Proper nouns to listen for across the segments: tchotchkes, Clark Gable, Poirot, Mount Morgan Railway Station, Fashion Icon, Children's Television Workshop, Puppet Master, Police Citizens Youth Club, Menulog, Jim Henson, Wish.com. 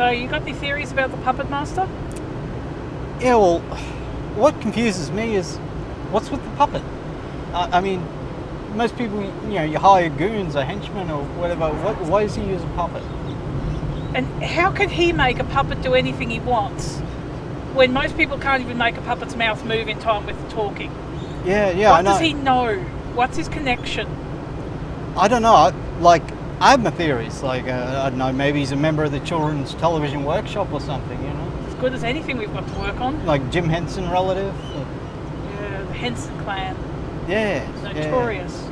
So you got any theories about the Puppet Master? Yeah, well, what confuses me is what's with the puppet? I mean, most people, you know, you hire goons or henchmen or whatever. Why does he use a puppet? And how can he make a puppet do anything he wants when most people can't even make a puppet's mouth move in time with the talking? Yeah, I know. What does he know? What's his connection? I don't know. Like, I have my theories. Like, I don't know, maybe he's a member of the Children's Television Workshop or something, you know? As good as anything we've got to work on. Like Jim Henson relative? Or... yeah, the Henson clan. Yeah. Notorious. Yeah.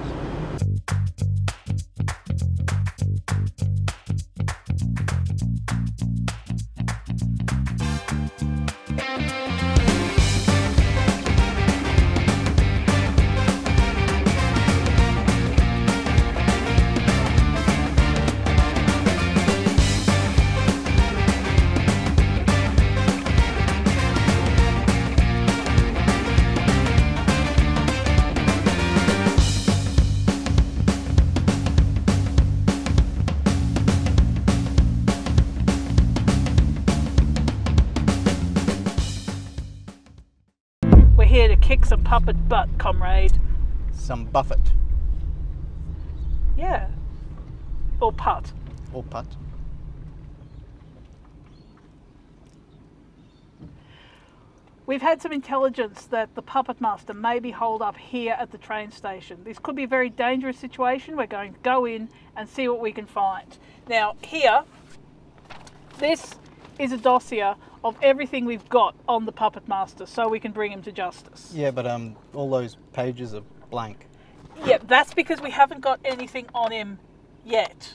Here to kick some puppet butt, comrade. Some buffet. Yeah. Or putt. Or putt. We've had some intelligence that the Puppet Master may be holed up here at the train station. This could be a very dangerous situation. We're going to go in and see what we can find. Now here, this is a dossier of everything we've got on the Puppet Master, so we can bring him to justice. Yeah, but all those pages are blank. Yeah, that's because we haven't got anything on him yet.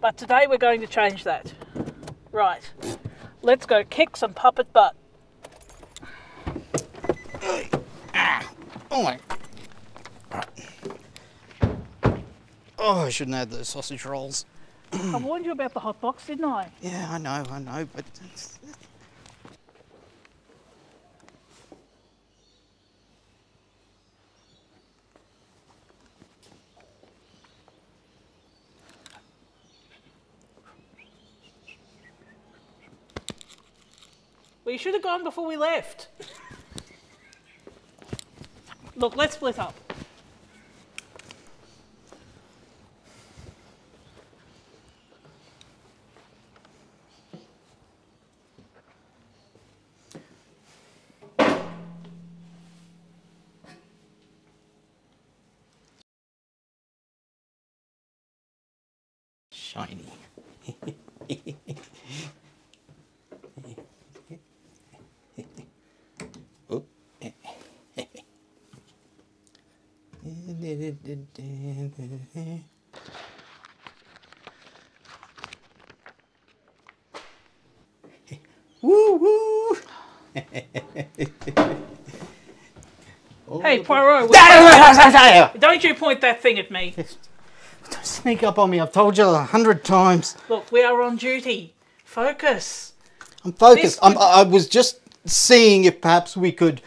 But today we're going to change that. Right, let's go kick some puppet butt. Oh my! Oh, I shouldn't add those sausage rolls. I warned you about the hot box, didn't I? Yeah, I know, but. Well, you should have gone before we left. Look, let's split up. Shiny. Oh. Woo woo. Hey, Poirot. Don't you point that thing at me. Sneak up on me, I've told you 100 times. Look, we are on duty. Focus. I'm focused. I was just seeing if perhaps we could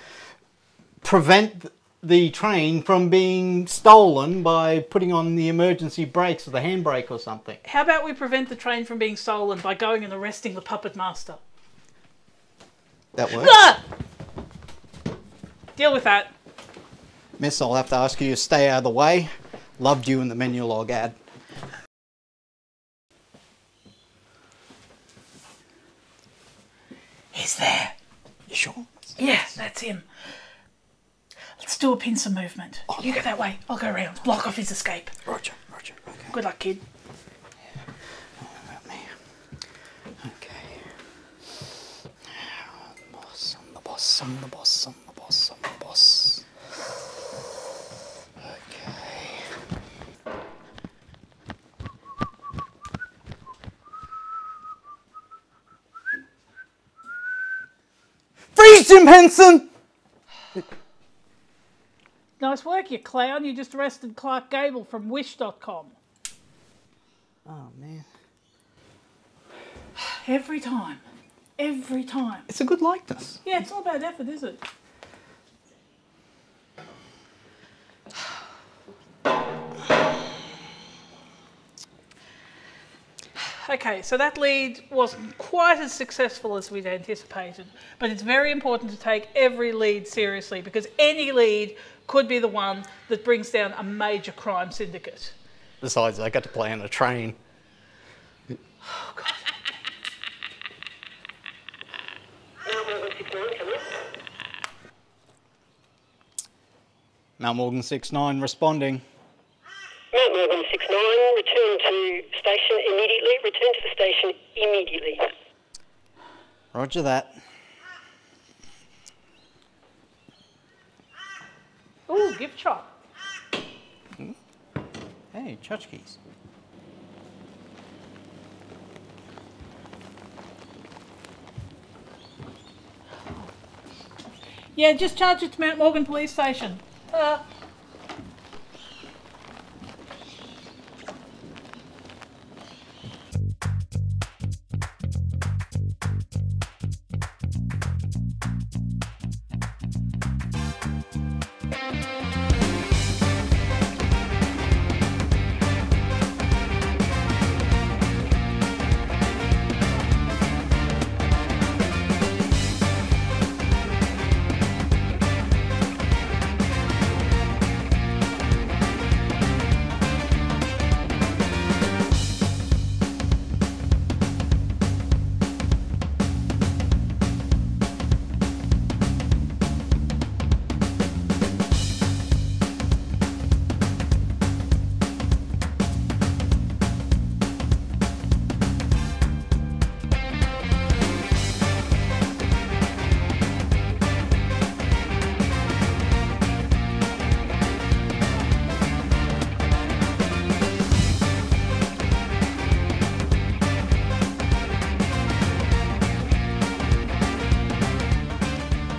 prevent the train from being stolen by putting on the emergency brakes or the handbrake or something. How about we prevent the train from being stolen by going and arresting the Puppet Master? That works. Ah! Deal with that. Miss, I'll have to ask you to stay out of the way. Loved you in the Menulog ad. He's there. You sure? Yeah, that's him. Let's do a pincer movement. Oh, you go that way. I'll go around. Block off his escape. Roger, roger. Okay. Good luck, kid. Yeah. What about me? Okay. I'm the boss, I'm the boss, I'm the boss, I'm the boss, I'm the boss. Jim Henson! Nice work, you clown. You just arrested Clark Gable from Wish.com. Oh, man. Every time. Every time. It's a good likeness. Yeah, it's all about effort, is it? Okay, so that lead wasn't quite as successful as we'd anticipated, but it's very important to take every lead seriously, because any lead could be the one that brings down a major crime syndicate. Besides, I got to play on a train. Oh, God. Mount Morgan 69 responding. Mount Morgan 69, return to station immediately. Return to the station immediately. Roger that. Ooh, gift shop. Hey, tchotchkes. Yeah, just charge it to Mount Morgan Police Station.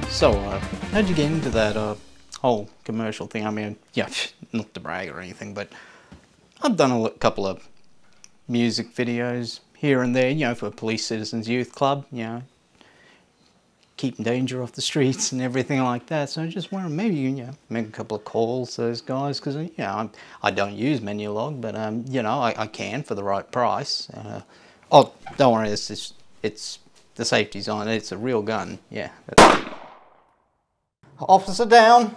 So, how'd you get into that whole commercial thing? I mean, yeah, not to brag or anything, but I've done a couple of music videos here and there, you know, for Police Citizens Youth Club, you know, keeping danger off the streets and everything like that. So I just wanted maybe, you know, make a couple of calls to those guys, because, you know, I don't use Menulog, but, you know, I can for the right price. Oh, don't worry, it's the safety's on, it's a real gun, yeah. That's... Officer down.